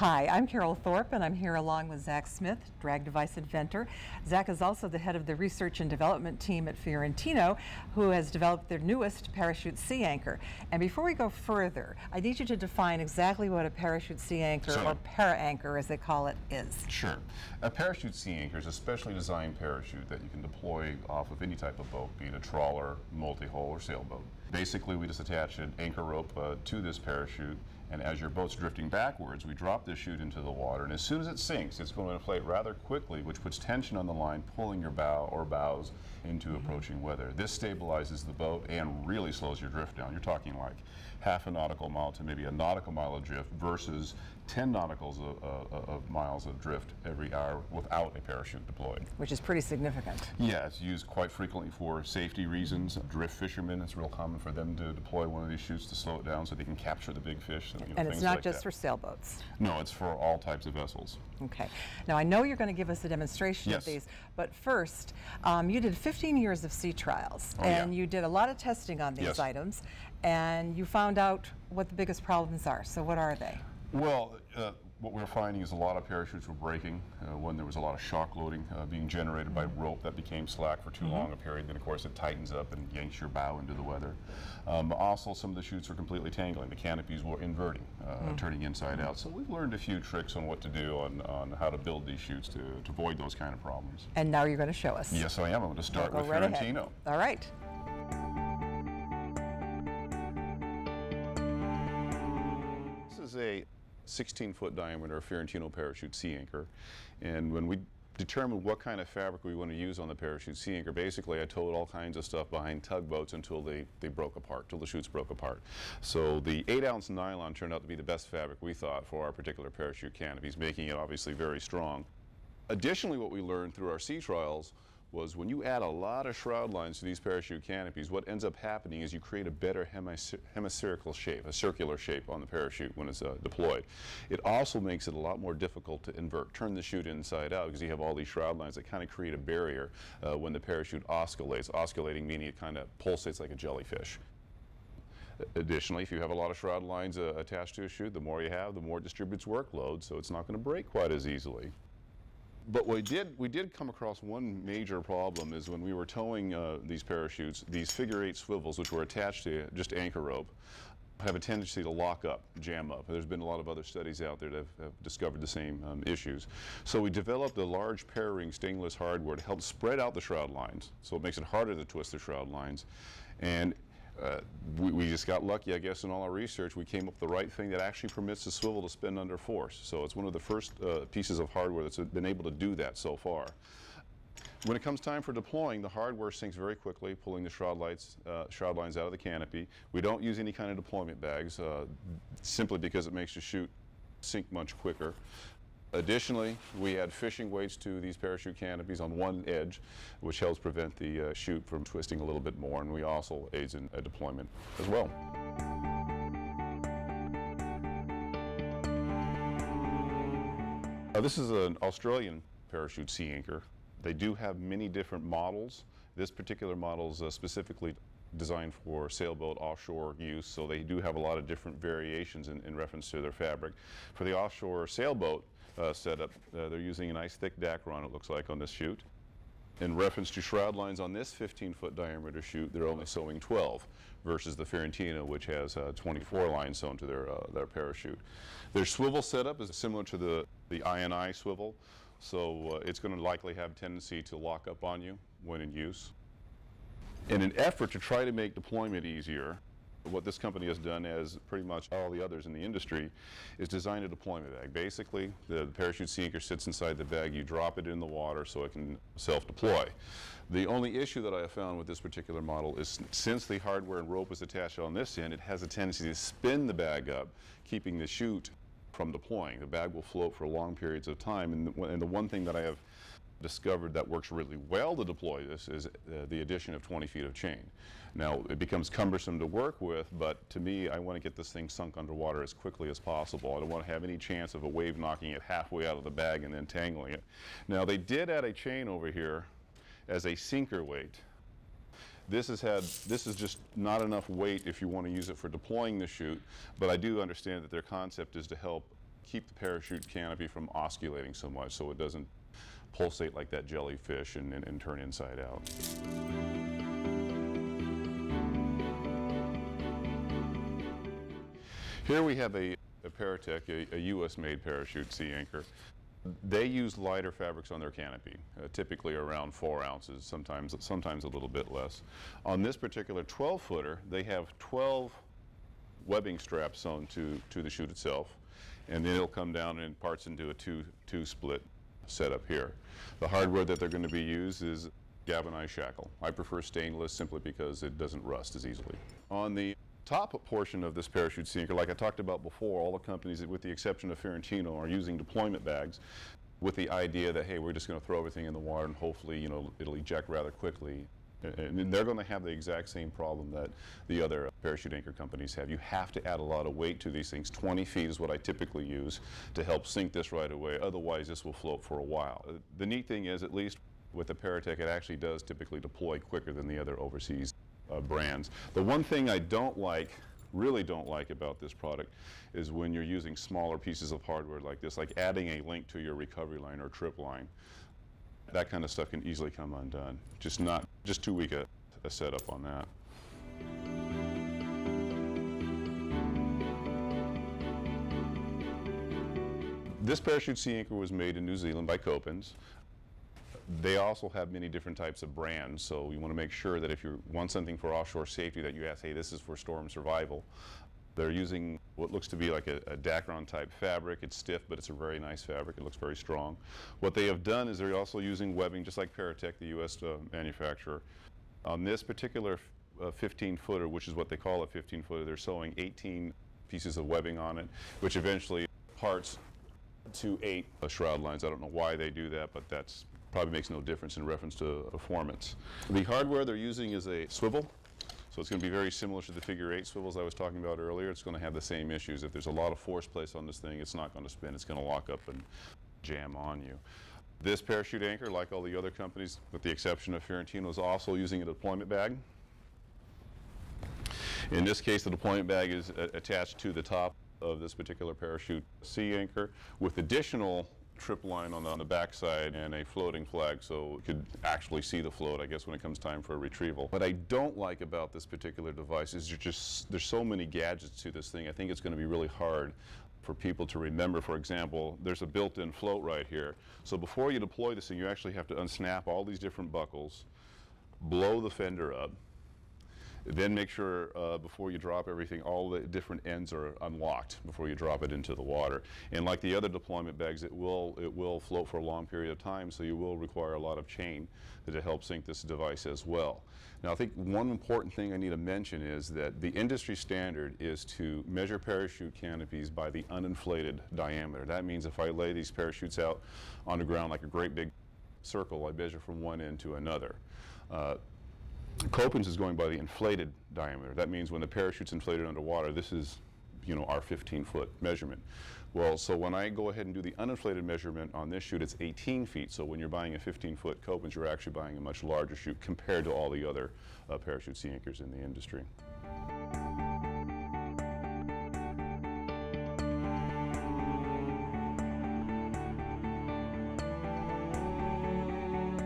Hi, I'm Carol Thorpe, and I'm here along with Zach Smith, drag device inventor. Zach is also the head of the research and development team at Fiorentino, who has developed their newest Parachute Sea Anchor. And before we go further, I need you to define exactly what a Parachute Sea Anchor, or Para-Anchor as they call it, is. Sure. A Parachute Sea Anchor is a specially designed parachute that you can deploy off of any type of boat, be it a trawler, multi-hull, or sailboat. Basically, we just attach an anchor rope to this parachute, and as your boat's drifting backwards, we drop the chute into the water, and as soon as it sinks, it's going to inflate rather quickly, which puts tension on the line, pulling your bow or bows into approaching weather. This stabilizes the boat and really slows your drift down. You're talking like half a nautical mile to maybe a nautical mile of drift versus 10 nautical miles of drift every hour without a parachute deployed. Which is pretty significant. Yeah, it's used quite frequently for safety reasons. Drift fishermen, it's real common for them to deploy one of these chutes to slow it down so they can capture the big fish. And it's not just for sailboats. No, it's for all types of vessels. Okay. Now, I know you're going to give us a demonstration of these, but first, you did 15 years of sea trials, and you did a lot of testing on these items, and you found out what the biggest problems are. So what are they? Well, what we're finding is a lot of parachutes were breaking when there was a lot of shock loading being generated by rope that became slack for too long a period. Then, of course, it tightens up and yanks your bow into the weather. Also, some of the chutes were completely tangling. The canopies were inverting, turning inside out. So we've learned a few tricks on what to do on how to build these chutes to avoid those kind of problems. And now you're going to show us. Yes, I am. I'm going to start with Fiorentino. All right. This is a 16-foot diameter Fiorentino Parachute Sea Anchor. And when we determined what kind of fabric we want to use on the Parachute Sea Anchor, basically I towed all kinds of stuff behind tugboats until they broke apart, till the chutes broke apart. So the 8-ounce nylon turned out to be the best fabric, we thought, for our particular parachute canopies, making it obviously very strong. Additionally, what we learned through our sea trials was when you add a lot of shroud lines to these parachute canopies, what ends up happening is you create a better hemispherical shape, a circular shape on the parachute when it's deployed. It also makes it a lot more difficult to invert, turn the chute inside out, because you have all these shroud lines that kind of create a barrier when the parachute oscillates. Oscillating meaning it kind of pulsates like a jellyfish. Additionally, if you have a lot of shroud lines attached to a chute, the more you have, the more it distributes workload, so it's not going to break quite as easily. But we did come across one major problem is when we were towing these parachutes, these figure-8 swivels, which were attached to just anchor rope, have a tendency to lock up, jam up. There's been a lot of other studies out there that have discovered the same issues. So we developed a large pair-ring stainless hardware to help spread out the shroud lines, so it makes it harder to twist the shroud lines. And we just got lucky, I guess, in all our research. We came up with the right thing that actually permits the swivel to spin under force. So it's one of the first pieces of hardware that's been able to do that so far. When it comes time for deploying, the hardware sinks very quickly, pulling the shroud lines out of the canopy. We don't use any kind of deployment bags, simply because it makes the chute sink much quicker. Additionally, we add fishing weights to these parachute canopies on one edge, which helps prevent the chute from twisting a little bit more, and we also aids in deployment as well. This is an Australian parachute sea anchor. They do have many different models. This particular model is specifically designed for sailboat offshore use, so they do have a lot of different variations in reference to their fabric. For the offshore sailboat setup, they're using a nice thick Dacron, it looks like, on this chute. In reference to shroud lines on this 15-foot diameter chute, they're only sewing 12 versus the Fiorentino, which has 24 lines sewn to their parachute. Their swivel setup is similar to the I&I swivel, so it's going to likely have a tendency to lock up on you when in use. In an effort to try to make deployment easier, what this company has done, as pretty much all the others in the industry, is design a deployment bag. Basically, the parachute sea anchor sits inside the bag. You drop it in the water so it can self-deploy. The only issue that I have found with this particular model is, since the hardware and rope is attached on this end, it has a tendency to spin the bag up, keeping the chute from deploying. The bag will float for long periods of time, and the one thing that I have discovered that works really well to deploy this is the addition of 20 feet of chain. Now, it becomes cumbersome to work with, but to me, I want to get this thing sunk underwater as quickly as possible. I don't want to have any chance of a wave knocking it halfway out of the bag and then tangling it. Now, they did add a chain over here as a sinker weight. This is just not enough weight if you want to use it for deploying the chute, but I do understand that their concept is to help keep the parachute canopy from osculating so much so it doesn't pulsate like that jellyfish and turn inside out. Here we have a Para-Tech, a U.S.-made Parachute Sea Anchor. They use lighter fabrics on their canopy, typically around 4 ounces, sometimes a little bit less. On this particular 12-footer, they have 12 webbing straps sewn to the chute itself, and then it'll come down and parts into a two split setup here. The hardware that they're going to be used is galvanized shackle. I prefer stainless simply because it doesn't rust as easily. On the top portion of this Parachute Sea Anchor, like I talked about before, all the companies, with the exception of Fiorentino, are using deployment bags with the idea that, hey, we're just going to throw everything in the water and hopefully, you know, it'll eject rather quickly. And they're going to have the exact same problem that the other parachute anchor companies have. You have to add a lot of weight to these things. 20 feet is what I typically use to help sink this right away. Otherwise, this will float for a while. The neat thing is, at least with the Para-Tech, it actually does typically deploy quicker than the other overseas brands. The one thing I really don't like about this product is when you're using smaller pieces of hardware like this, like adding a link to your recovery line or trip line. That kind of stuff can easily come undone. Just too weak a setup on that. This Parachute Sea Anchor was made in New Zealand by Coppins. They also have many different types of brands, so you want to make sure that if you want something for offshore safety that you ask, hey, this is for storm survival. They're using what looks to be like a Dacron type fabric. It's stiff, but it's a very nice fabric. It looks very strong. What they have done is they're also using webbing, just like Para-Tech, the U.S. Manufacturer. On this particular 15-footer, which is what they call a 15-footer, they're sewing 18 pieces of webbing on it, which eventually parts to 8 shroud lines. I don't know why they do that, but that's probably makes no difference in reference to performance. The hardware they're using is a swivel, so it's going to be very similar to the figure 8 swivels I was talking about earlier. It's going to have the same issues. If there's a lot of force placed on this thing, it's not going to spin. It's going to lock up and jam on you. This parachute anchor, like all the other companies, with the exception of Fiorentino, is also using a deployment bag. In this case, the deployment bag is attached to the top of this particular Parachute Sea Anchor with additional trip line on the backside and a floating flag, so you could actually see the float, I guess, when it comes time for a retrieval. What I don't like about this particular device is there's so many gadgets to this thing. I think it's going to be really hard for people to remember. For example, there's a built-in float right here. So before you deploy this thing, you actually have to unsnap all these different buckles, blow the fender up, then make sure before you drop everything, all the different ends are unlocked before you drop it into the water. And like the other deployment bags, it will float for a long period of time, so you will require a lot of chain to help sink this device as well. Now, I think one important thing I need to mention is that the industry standard is to measure parachute canopies by the uninflated diameter. That means if I lay these parachutes out on the ground like a great big circle, I measure from one end to another. Coppins is going by the inflated diameter. That means when the parachute's inflated underwater, this is, you know, our 15-foot measurement. Well, so when I go ahead and do the uninflated measurement on this chute, it's 18 feet. So when you're buying a 15-foot Coppins, you're actually buying a much larger chute compared to all the other parachute sea anchors in the industry.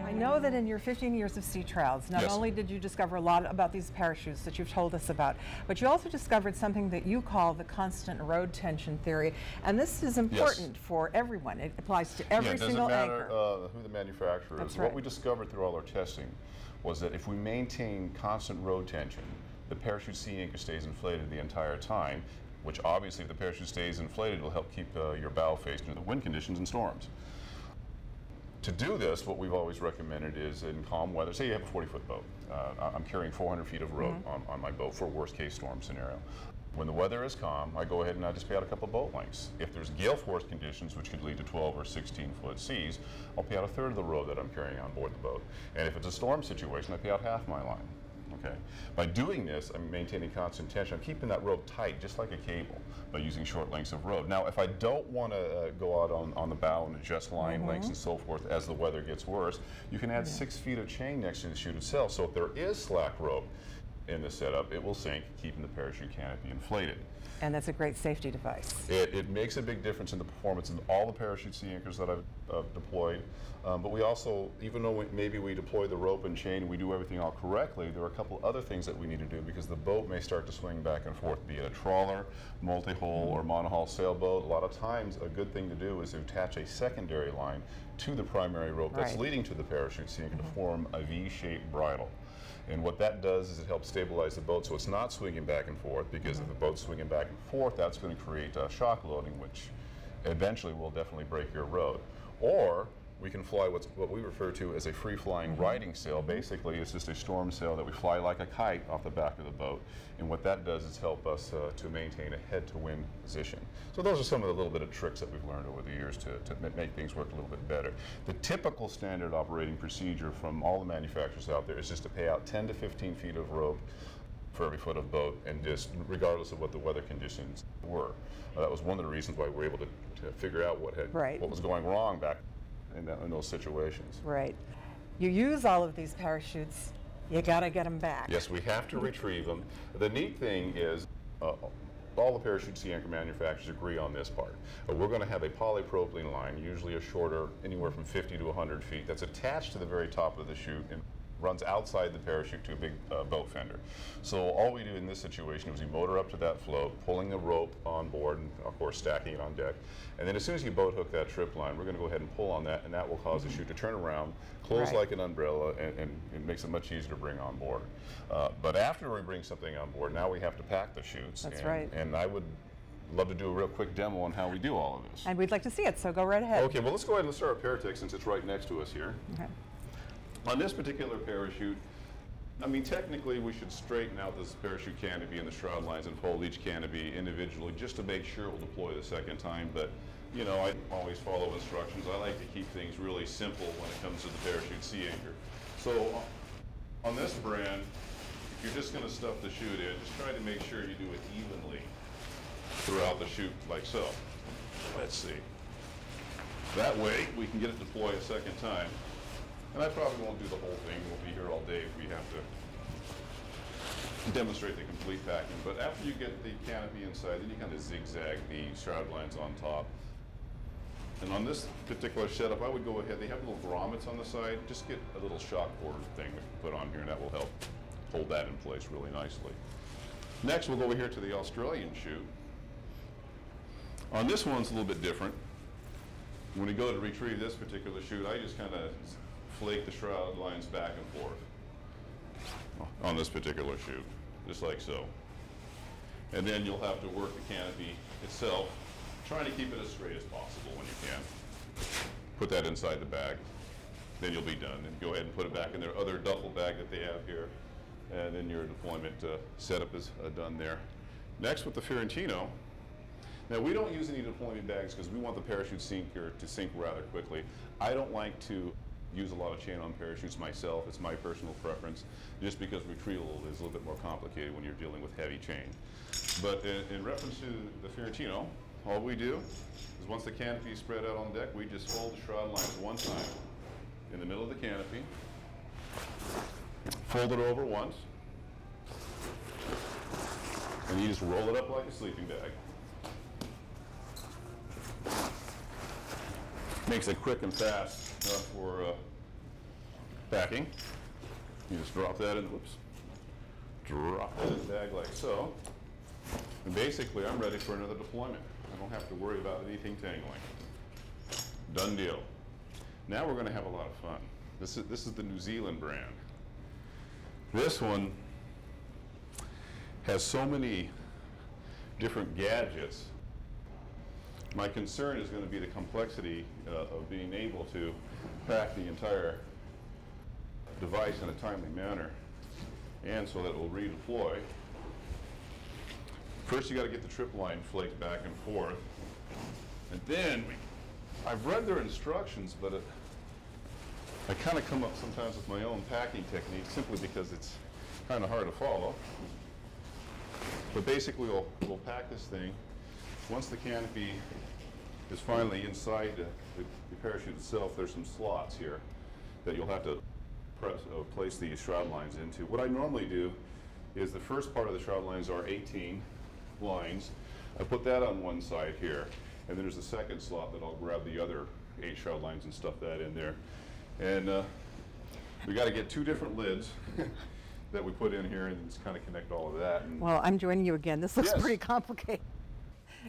I know that in your 15 years of sea trials, not only did you discover a lot about these parachutes that you've told us about, but you also discovered something that you call the constant road tension theory. And this is important for everyone. It applies to every single anchor. It doesn't matter who the manufacturer is. What we discovered through all our testing was that if we maintain constant road tension, the parachute sea anchor stays inflated the entire time, which obviously if the parachute stays inflated, will help keep your bow faced in the wind conditions and storms. To do this, what we've always recommended is in calm weather, say you have a 40-foot boat. I'm carrying 400 feet of rope on my boat for a worst-case storm scenario. When the weather is calm, I go ahead and I just pay out a couple boat lengths. If there's gale force conditions, which could lead to 12 or 16-foot seas, I'll pay out a third of the rope that I'm carrying on board the boat. And if it's a storm situation, I pay out half my line. Okay. By doing this, I'm maintaining constant tension. I'm keeping that rope tight, just like a cable, by using short lengths of rope. Now, if I don't want to go out on the bow and adjust line lengths and so forth as the weather gets worse, you can add 6 feet of chain next to the chute itself. So if there is slack rope, in the setup, it will sink, keeping the parachute canopy inflated. And that's a great safety device. It makes a big difference in the performance in all the Para-Tech Sea Anchors that I've deployed. But we also, even though maybe we deploy the rope and chain, we do everything all correctly, there are a couple other things that we need to do because the boat may start to swing back and forth, be it a trawler, multi-hull, or monohull sailboat. A lot of times, a good thing to do is to attach a secondary line to the primary rope that's leading to the Para-Tech Sea Anchor to form a V-shaped bridle. And what that does is it helps stabilize the boat so it's not swinging back and forth, because if the boat's swinging back and forth, that's going to create shock loading, which eventually will definitely break your road. Or we can fly what we refer to as a free-flying riding sail. Basically, it's just a storm sail that we fly like a kite off the back of the boat. And what that does is help us to maintain a head-to-wind position. So those are some of the little bit of tricks that we've learned over the years to make things work a little bit better. The typical standard operating procedure from all the manufacturers out there is just to pay out 10 to 15 feet of rope for every foot of boat, and just regardless of what the weather conditions were. That was one of the reasons why we were able to figure out what was going wrong back in those situations. Right. You use all of these parachutes, you gotta get them back. Yes, we have to retrieve them. The neat thing is, all the Para-Tech Sea Anchor manufacturers agree on this part. We're going to have a polypropylene line, usually a shorter, anywhere from 50 to 100 feet, that's attached to the very top of the chute and runs outside the parachute to a big boat fender. So all we do in this situation is we motor up to that float, pulling the rope on board, and of course stacking it on deck. And then as soon as you boat hook that trip line, we're going to go ahead and pull on that, and that will cause the chute to turn around, close like an umbrella, and it makes it much easier to bring on board. But after we bring something on board, now we have to pack the chutes. That's right. And I would love to do a real quick demo on how we do all of this. And we'd like to see it, so go right ahead. Okay, well, let's go ahead and start with Para-Tech since it's right next to us here. Okay. On this particular parachute, I mean, technically we should straighten out this parachute canopy and the shroud lines and fold each canopy individually just to make sure it will deploy the second time. But, you know, I always follow instructions. I like to keep things really simple when it comes to the Para-Tech Sea Anchor. So on this brand, if you're just going to stuff the chute in, just try to make sure you do it evenly throughout the chute, like so. Let's see. That way we can get it deployed a second time. And I probably won't do the whole thing. We'll be here all day if we have to demonstrate the complete packing. But after you get the canopy inside, then you kind of zigzag the shroud lines on top. And on this particular setup, I would go ahead. They have little grommets on the side. Just get a little shock board thing we can put on here, and that will help hold that in place really nicely. Next, we'll go over here to the Australian chute. On this one, it's a little bit different. When we go to retrieve this particular chute, I just kind of flake the shroud lines back and forth on this particular chute, just like so. And then you'll have to work the canopy itself, trying to keep it as straight as possible when you can. Put that inside the bag, then you'll be done. And go ahead and put it back in their other duffel bag that they have here, and then your deployment setup is done there. Next with the Fiorentino. Now, we don't use any deployment bags because we want the Para-Tech Sea Anchor to sink rather quickly. I don't like to use a lot of chain on parachutes myself. It's my personal preference, just because retrieval is a little bit more complicated when you're dealing with heavy chain. But in reference to the Fiorentino, all we do is once the canopy is spread out on deck, we just fold the shroud lines one time in the middle of the canopy, fold it over once, and you just roll it up like a sleeping bag. Makes it quick and fast for packing. You just drop that in, whoops, drop that in the bag like so. And basically, I'm ready for another deployment. I don't have to worry about anything tangling. Done deal. Now we're going to have a lot of fun. This is the New Zealand brand. This one has so many different gadgets. My concern is going to be the complexity of being able to pack the entire device in a timely manner, and so that it will redeploy. First, you got to get the trip line flaked back and forth, and then I've read their instructions, but I kind of come up sometimes with my own packing technique simply because it's kind of hard to follow. But basically, we'll pack this thing. Once the canopy is finally inside the parachute itself, there's some slots here that you'll have to place the shroud lines into. What I normally do is the first part of the shroud lines are 18 lines. I put that on one side here, and then there's a second slot that I'll grab the other 8 shroud lines and stuff that in there. And we got to get 2 different lids that we put in here and just kind of connect all of that. And well, I'm joining you again. This looks pretty complicated.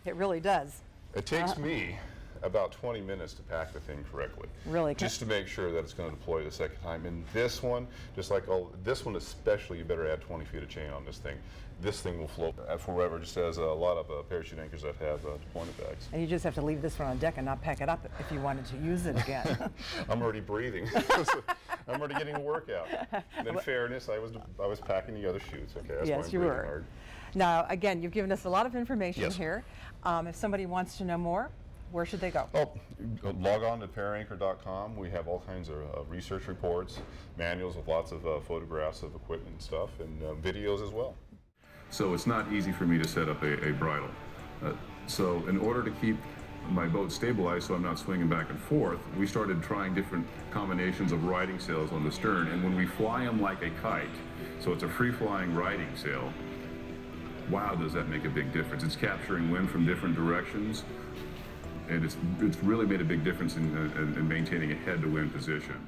It really does. It takes me about 20 minutes to pack the thing correctly. Really? Just to make sure that it's going to deploy the second time. And this one, just like all, this one especially, you better add 20 feet of chain on this thing. This thing will float forever, just as a lot of parachute anchors that have deployment bags. And you just have to leave this one on deck and not pack it up if you wanted to use it again. I'm already breathing. I'm already getting a workout. And in fairness, I was packing the other chutes. Okay, that's yes, you were. Hard. Now, again, you've given us a lot of information here. If somebody wants to know more, where should they go? Oh, log on to paraanchor.com. We have all kinds of research reports, manuals with lots of photographs of equipment and stuff, and videos as well. So it's not easy for me to set up a bridle. So in order to keep my boat stabilized so I'm not swinging back and forth, we started trying different combinations of riding sails on the stern. And when we fly them like a kite, so it's a free-flying riding sail, wow, does that make a big difference. It's capturing wind from different directions, and it's really made a big difference in maintaining a head-to-wind position.